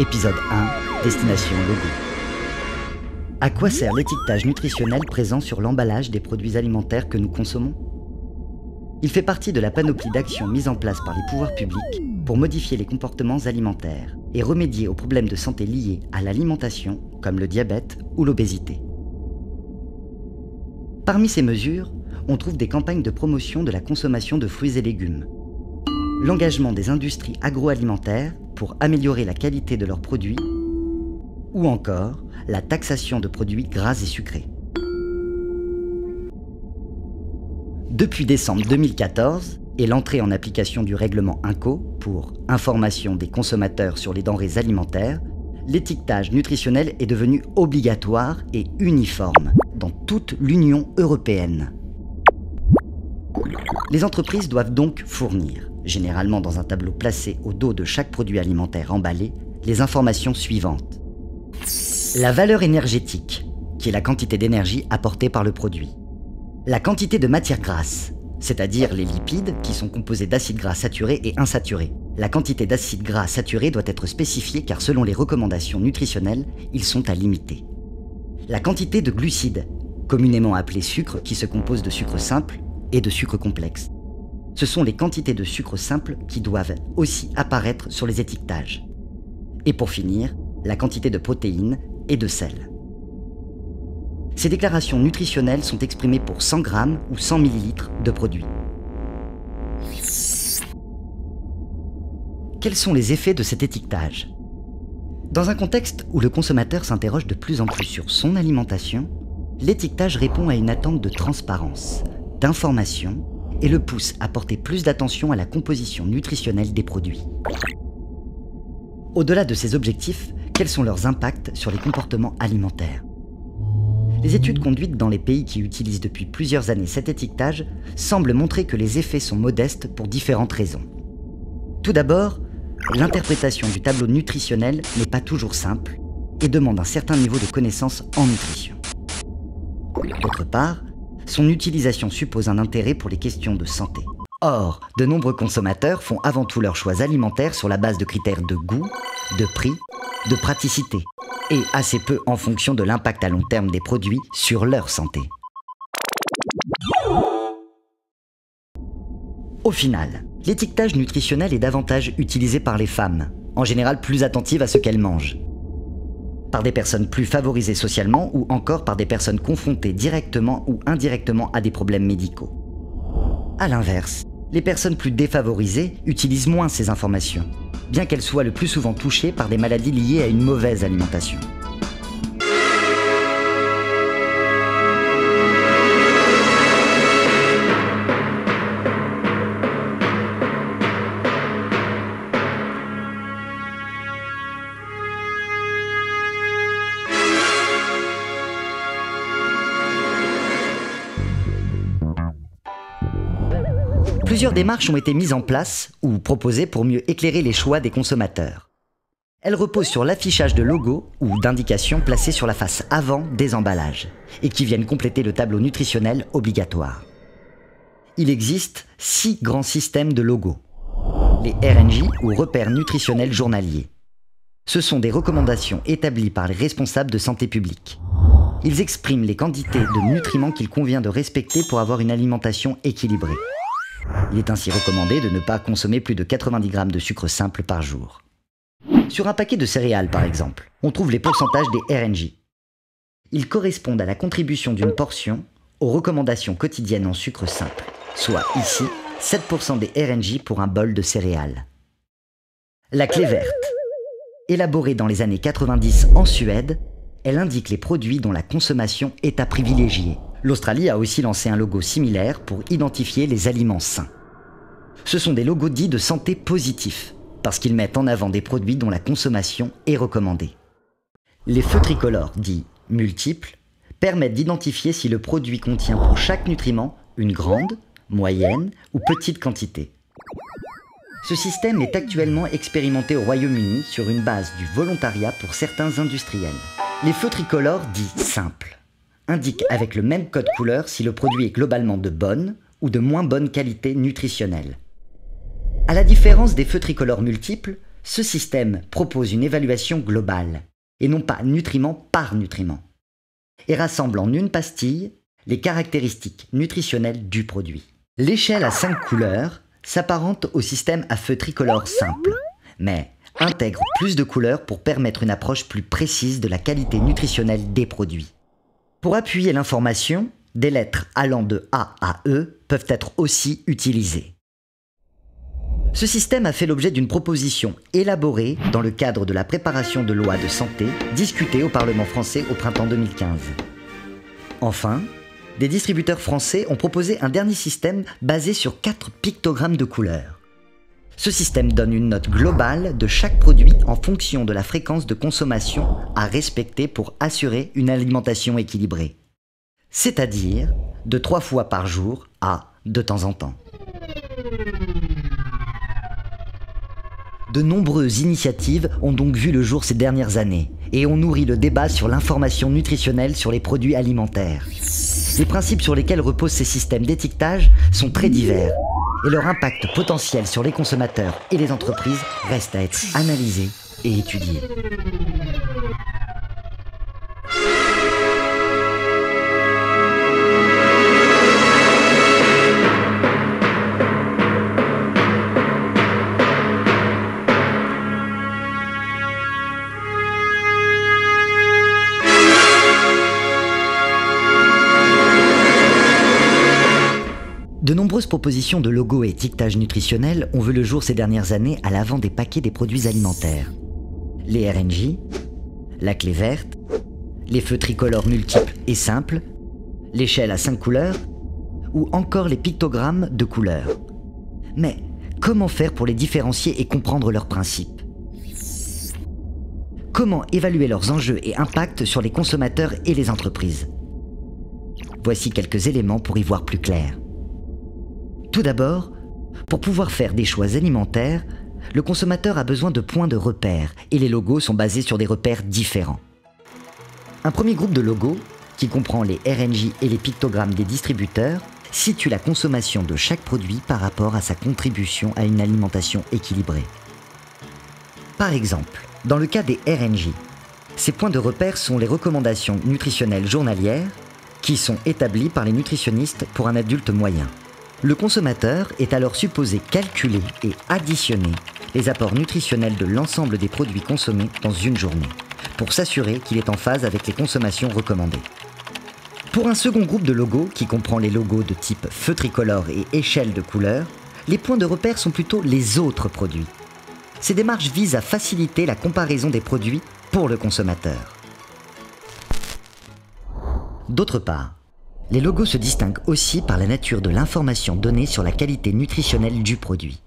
Épisode 1, Destination logo. À quoi sert l'étiquetage nutritionnel présent sur l'emballage des produits alimentaires que nous consommons? Il fait partie de la panoplie d'actions mises en place par les pouvoirs publics pour modifier les comportements alimentaires et remédier aux problèmes de santé liés à l'alimentation, comme le diabète ou l'obésité. Parmi ces mesures, on trouve des campagnes de promotion de la consommation de fruits et légumes, l'engagement des industries agroalimentaires pour améliorer la qualité de leurs produits, ou encore la taxation de produits gras et sucrés. Depuis décembre 2014 et l'entrée en application du règlement INCO pour information des consommateurs sur les denrées alimentaires, l'étiquetage nutritionnel est devenu obligatoire et uniforme dans toute l'Union européenne. Les entreprises doivent donc fournir, généralement dans un tableau placé au dos de chaque produit alimentaire emballé, les informations suivantes. La valeur énergétique, qui est la quantité d'énergie apportée par le produit. La quantité de matière grasse, c'est-à-dire les lipides qui sont composés d'acides gras saturés et insaturés. La quantité d'acides gras saturés doit être spécifiée car selon les recommandations nutritionnelles, ils sont à limiter. La quantité de glucides, communément appelés sucre, qui se compose de sucre simple et de sucre complexe. Ce sont les quantités de sucre simple qui doivent aussi apparaître sur les étiquetages. Et pour finir, la quantité de protéines et de sel. Ces déclarations nutritionnelles sont exprimées pour 100 grammes ou 100 millilitres de produits. Quels sont les effets de cet étiquetage? Dans un contexte où le consommateur s'interroge de plus en plus sur son alimentation, l'étiquetage répond à une attente de transparence, d'information et le pousse à porter plus d'attention à la composition nutritionnelle des produits. Au-delà de ces objectifs, quels sont leurs impacts sur les comportements alimentaires? Les études conduites dans les pays qui utilisent depuis plusieurs années cet étiquetage semblent montrer que les effets sont modestes pour différentes raisons. Tout d'abord, l'interprétation du tableau nutritionnel n'est pas toujours simple et demande un certain niveau de connaissance en nutrition. D'autre part, son utilisation suppose un intérêt pour les questions de santé. Or, de nombreux consommateurs font avant tout leurs choix alimentaires sur la base de critères de goût, de prix, de praticité, et assez peu en fonction de l'impact à long terme des produits sur leur santé. Au final, l'étiquetage nutritionnel est davantage utilisé par les femmes, en général plus attentives à ce qu'elles mangent, par des personnes plus favorisées socialement ou encore par des personnes confrontées directement ou indirectement à des problèmes médicaux. A l'inverse, les personnes plus défavorisées utilisent moins ces informations, bien qu'elles soient le plus souvent touchées par des maladies liées à une mauvaise alimentation. Plusieurs démarches ont été mises en place ou proposées pour mieux éclairer les choix des consommateurs. Elles reposent sur l'affichage de logos ou d'indications placées sur la face avant des emballages et qui viennent compléter le tableau nutritionnel obligatoire. Il existe 6 grands systèmes de logos, les RNJ ou repères nutritionnels journaliers. Ce sont des recommandations établies par les responsables de santé publique. Ils expriment les quantités de nutriments qu'il convient de respecter pour avoir une alimentation équilibrée. Il est ainsi recommandé de ne pas consommer plus de 90 grammes de sucre simple par jour. Sur un paquet de céréales, par exemple, on trouve les pourcentages des RNJ. Ils correspondent à la contribution d'une portion aux recommandations quotidiennes en sucre simple, soit ici 7% des RNJ pour un bol de céréales. La clé verte, élaborée dans les années 90 en Suède, elle indique les produits dont la consommation est à privilégier. L'Australie a aussi lancé un logo similaire pour identifier les aliments sains. Ce sont des logos dits de santé positifs, parce qu'ils mettent en avant des produits dont la consommation est recommandée. Les feux tricolores, dits multiples, permettent d'identifier si le produit contient pour chaque nutriment une grande, moyenne ou petite quantité. Ce système est actuellement expérimenté au Royaume-Uni sur une base du volontariat pour certains industriels. Les feux tricolores, dits simples, indique avec le même code couleur si le produit est globalement de bonne ou de moins bonne qualité nutritionnelle. À la différence des feux tricolores multiples, ce système propose une évaluation globale, et non pas nutriment par nutriment, et rassemble en une pastille les caractéristiques nutritionnelles du produit. L'échelle à 5 couleurs s'apparente au système à feu tricolore simple, mais intègre plus de couleurs pour permettre une approche plus précise de la qualité nutritionnelle des produits. Pour appuyer l'information, des lettres allant de A à E peuvent être aussi utilisées. Ce système a fait l'objet d'une proposition élaborée dans le cadre de la préparation de lois de santé discutée au Parlement français au printemps 2015. Enfin, des distributeurs français ont proposé un dernier système basé sur 4 pictogrammes de couleurs. Ce système donne une note globale de chaque produit en fonction de la fréquence de consommation à respecter pour assurer une alimentation équilibrée, c'est-à-dire de 3 fois par jour à de temps en temps. De nombreuses initiatives ont donc vu le jour ces dernières années et ont nourri le débat sur l'information nutritionnelle sur les produits alimentaires. Les principes sur lesquels reposent ces systèmes d'étiquetage sont très divers et leur impact potentiel sur les consommateurs et les entreprises reste à être analysé et étudié. De nombreuses propositions de logos et étiquetage nutritionnel ont vu le jour ces dernières années à l'avant des paquets des produits alimentaires. Les RNJ, la clé verte, les feux tricolores multiples et simples, l'échelle à 5 couleurs ou encore les pictogrammes de couleurs. Mais comment faire pour les différencier et comprendre leurs principes? Comment évaluer leurs enjeux et impacts sur les consommateurs et les entreprises? Voici quelques éléments pour y voir plus clair. Tout d'abord, pour pouvoir faire des choix alimentaires, le consommateur a besoin de points de repère et les logos sont basés sur des repères différents. Un premier groupe de logos, qui comprend les RNJ et les pictogrammes des distributeurs, situe la consommation de chaque produit par rapport à sa contribution à une alimentation équilibrée. Par exemple, dans le cas des RNJ, ces points de repère sont les recommandations nutritionnelles journalières qui sont établies par les nutritionnistes pour un adulte moyen. Le consommateur est alors supposé calculer et additionner les apports nutritionnels de l'ensemble des produits consommés dans une journée, pour s'assurer qu'il est en phase avec les consommations recommandées. Pour un second groupe de logos, qui comprend les logos de type feu tricolore et échelle de couleur, les points de repère sont plutôt les autres produits. Ces démarches visent à faciliter la comparaison des produits pour le consommateur. D'autre part, les logos se distinguent aussi par la nature de l'information donnée sur la qualité nutritionnelle du produit.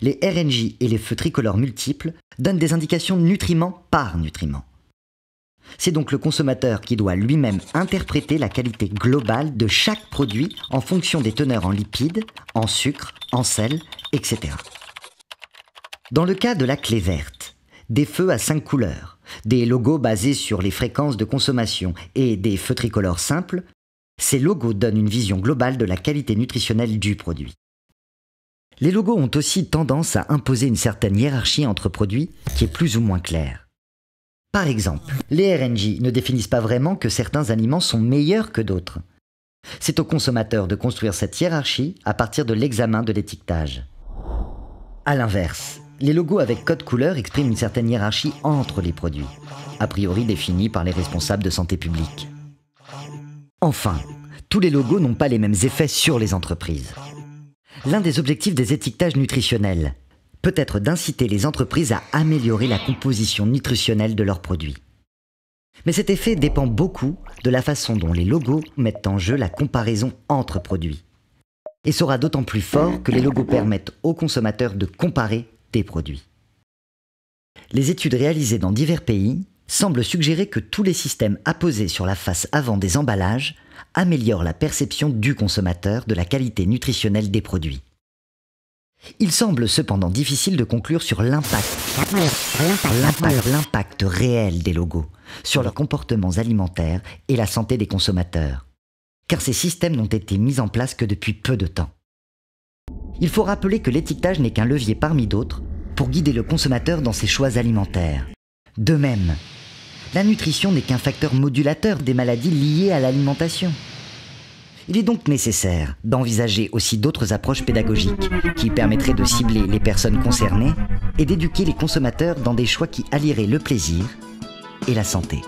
Les RNJ et les feux tricolores multiples donnent des indications nutriments par nutriments. C'est donc le consommateur qui doit lui-même interpréter la qualité globale de chaque produit en fonction des teneurs en lipides, en sucre, en sel, etc. Dans le cas de la clé verte, des feux à 5 couleurs, des logos basés sur les fréquences de consommation et des feux tricolores simples, ces logos donnent une vision globale de la qualité nutritionnelle du produit. Les logos ont aussi tendance à imposer une certaine hiérarchie entre produits qui est plus ou moins claire. Par exemple, les RNJ ne définissent pas vraiment que certains aliments sont meilleurs que d'autres. C'est au consommateur de construire cette hiérarchie à partir de l'examen de l'étiquetage. A l'inverse, les logos avec code couleur expriment une certaine hiérarchie entre les produits, a priori définie par les responsables de santé publique. Enfin, tous les logos n'ont pas les mêmes effets sur les entreprises. L'un des objectifs des étiquetages nutritionnels peut être d'inciter les entreprises à améliorer la composition nutritionnelle de leurs produits. Mais cet effet dépend beaucoup de la façon dont les logos mettent en jeu la comparaison entre produits, et sera d'autant plus fort que les logos permettent aux consommateurs de comparer des produits. Les études réalisées dans divers pays semblent suggérer que tous les systèmes apposés sur la face avant des emballages améliorent la perception du consommateur de la qualité nutritionnelle des produits. Il semble cependant difficile de conclure sur l'impact réel des logos sur leurs comportements alimentaires et la santé des consommateurs, car ces systèmes n'ont été mis en place que depuis peu de temps. Il faut rappeler que l'étiquetage n'est qu'un levier parmi d'autres pour guider le consommateur dans ses choix alimentaires. De même, la nutrition n'est qu'un facteur modulateur des maladies liées à l'alimentation. Il est donc nécessaire d'envisager aussi d'autres approches pédagogiques qui permettraient de cibler les personnes concernées et d'éduquer les consommateurs dans des choix qui allieraient le plaisir et la santé.